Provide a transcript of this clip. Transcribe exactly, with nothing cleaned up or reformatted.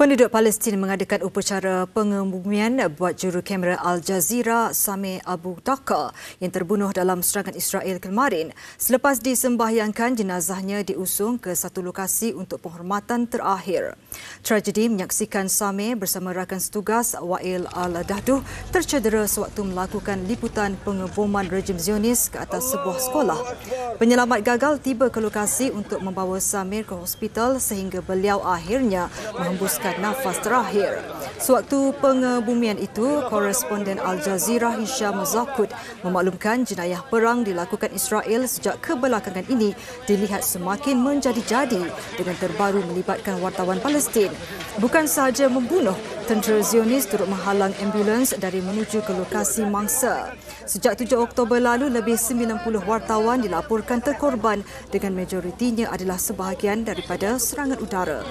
Penduduk Palestin mengadakan upacara pengebumian buat jurukamera Al Jazeera Sameh Abu Dhaqa yang terbunuh dalam serangan Israel kemarin. Selepas disembahyangkan, jenazahnya diusung ke satu lokasi untuk penghormatan terakhir. Tragedi menyaksikan Sameh bersama rakan setugas Wail Al-Dhaduh tercedera sewaktu melakukan liputan pengeboman rejim Zionis ke atas sebuah sekolah. Penyelamat gagal tiba ke lokasi untuk membawa Sameh ke hospital sehingga beliau akhirnya menghembuskan nafas terakhir. Sewaktu pengebumian itu, koresponden Al Jazeera Hisham Zakut memaklumkan jenayah perang dilakukan Israel sejak kebelakangan ini dilihat semakin menjadi-jadi dengan terbaru melibatkan wartawan Palestin. Bukan sahaja membunuh, tentera Zionis turut menghalang ambulans dari menuju ke lokasi mangsa. Sejak tujuh Oktober lalu, lebih sembilan puluh wartawan dilaporkan terkorban dengan majoritinya adalah sebahagian daripada serangan udara.